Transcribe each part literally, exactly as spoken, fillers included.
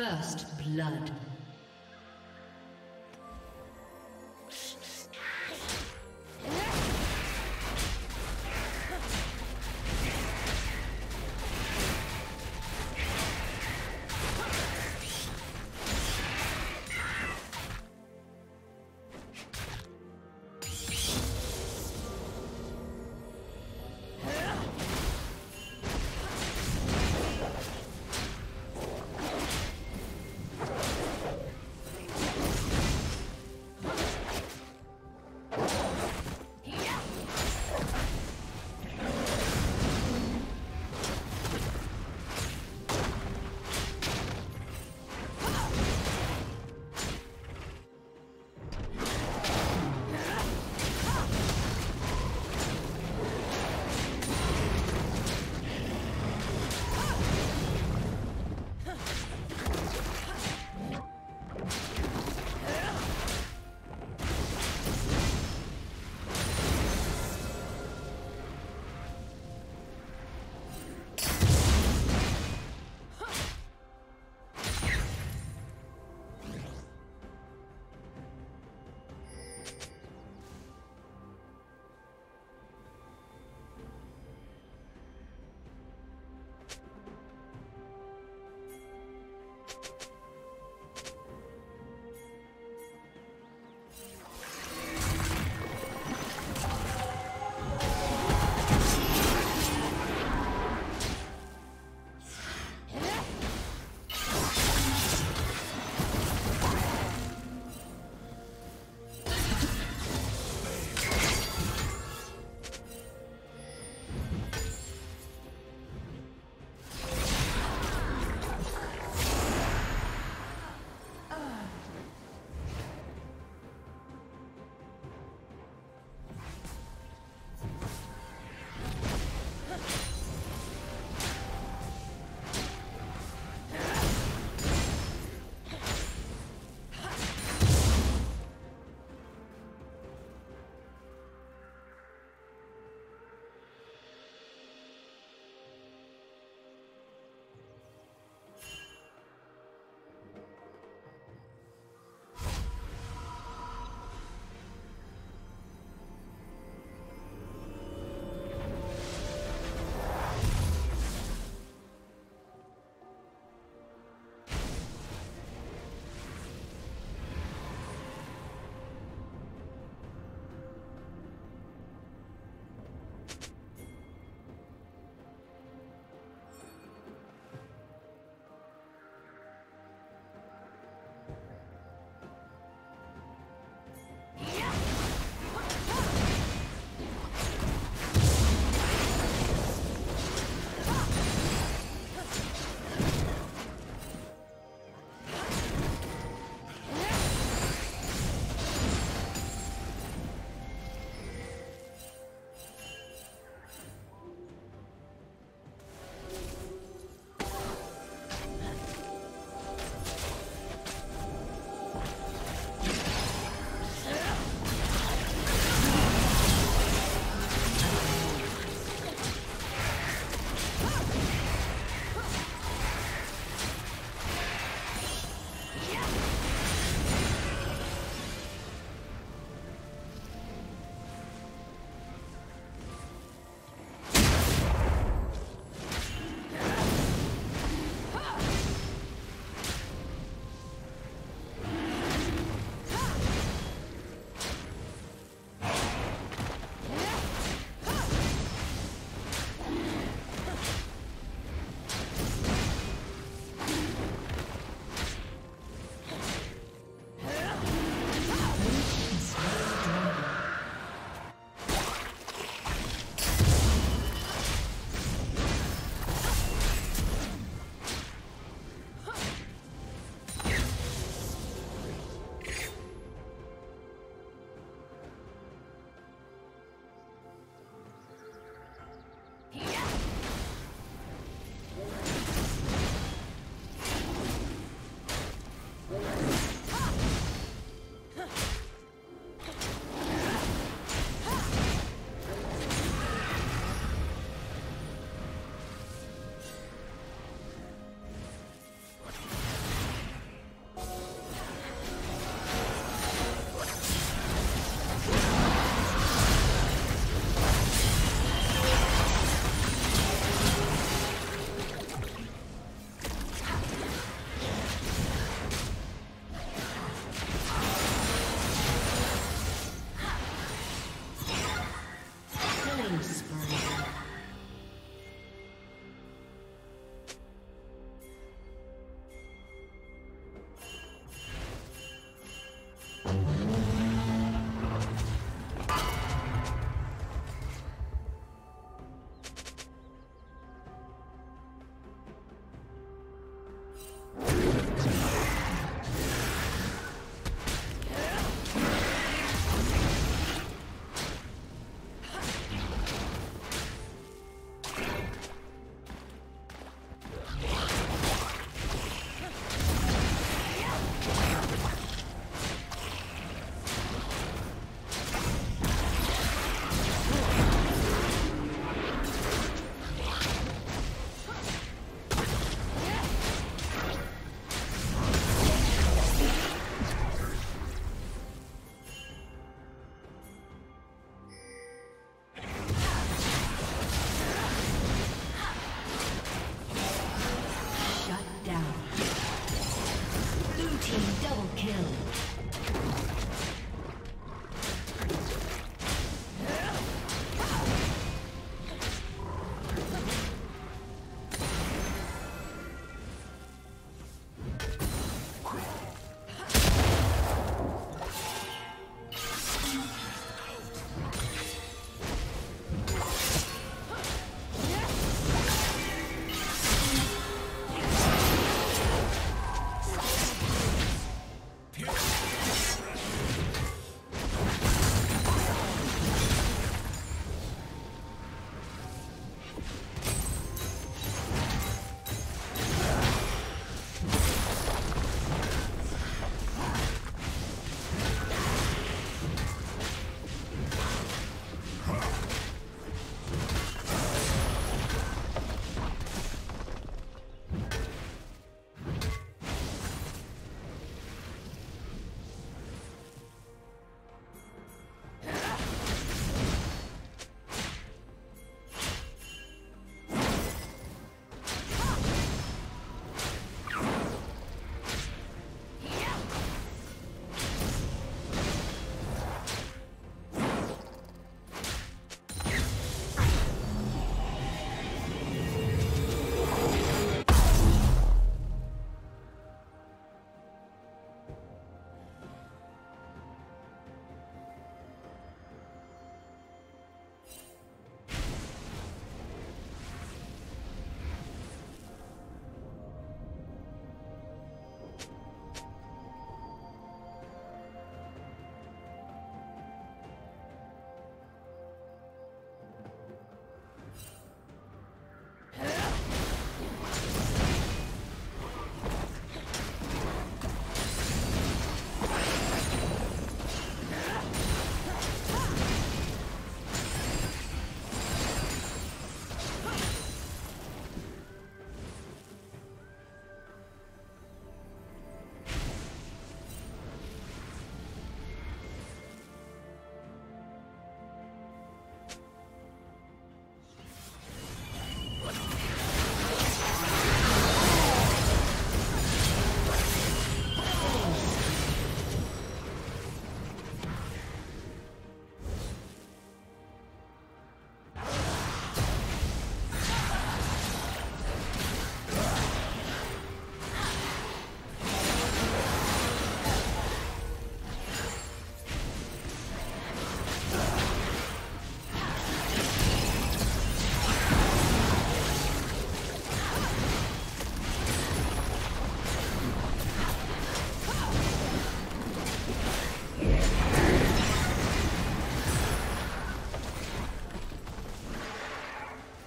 First blood.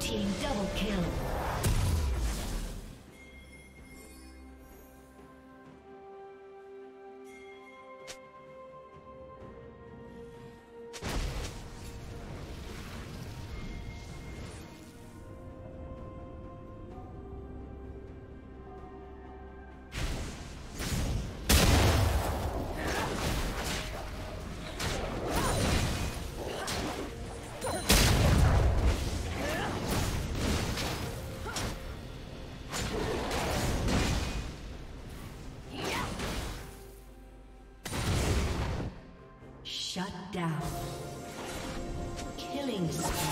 Team double kill. Shut down. Killing spree.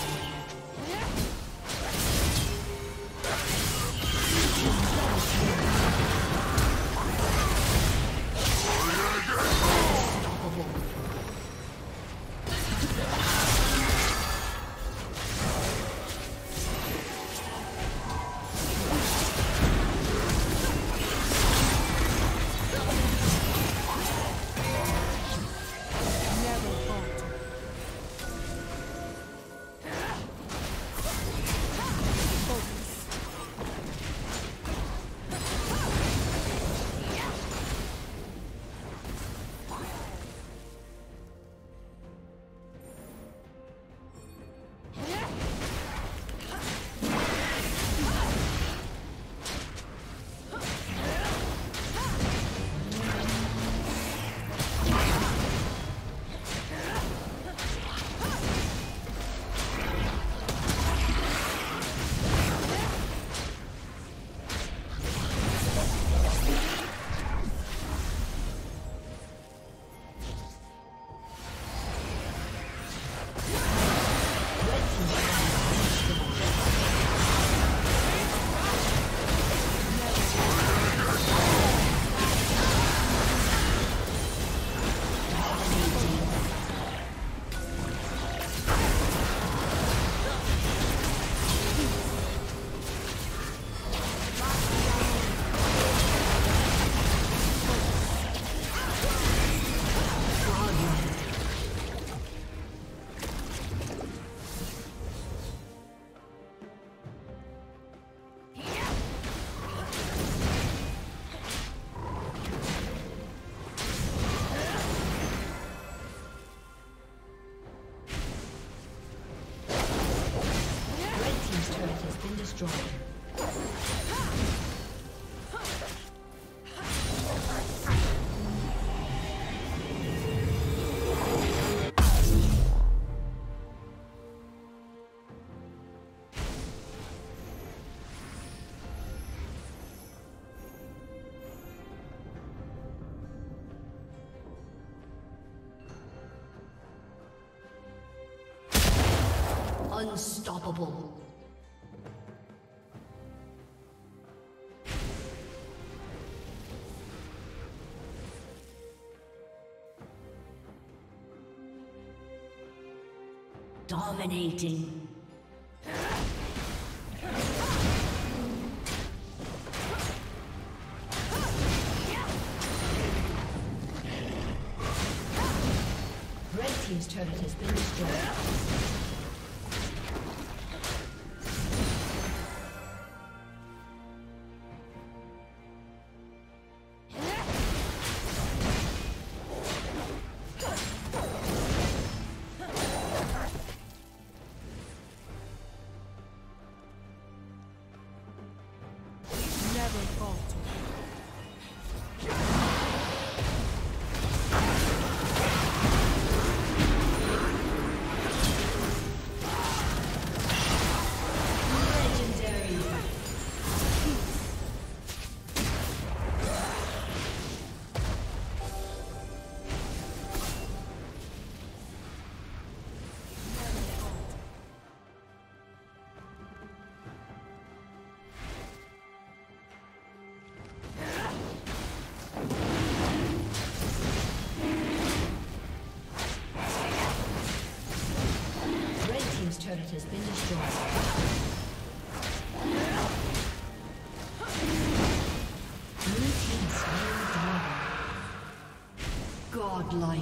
Unstoppable. Dominating. Red team's turret has been destroyed. Has been destroyed. Godlike.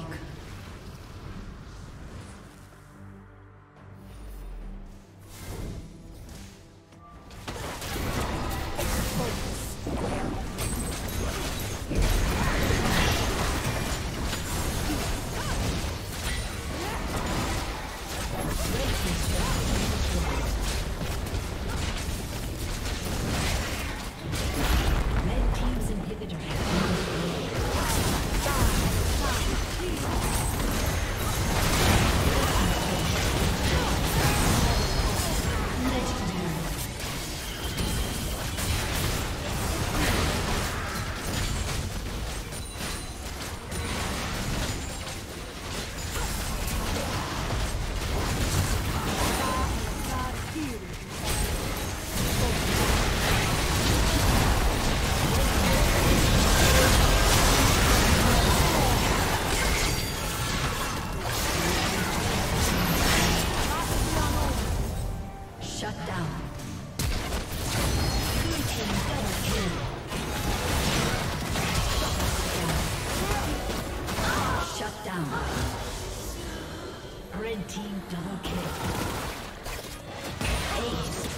Red team double kill. Ace.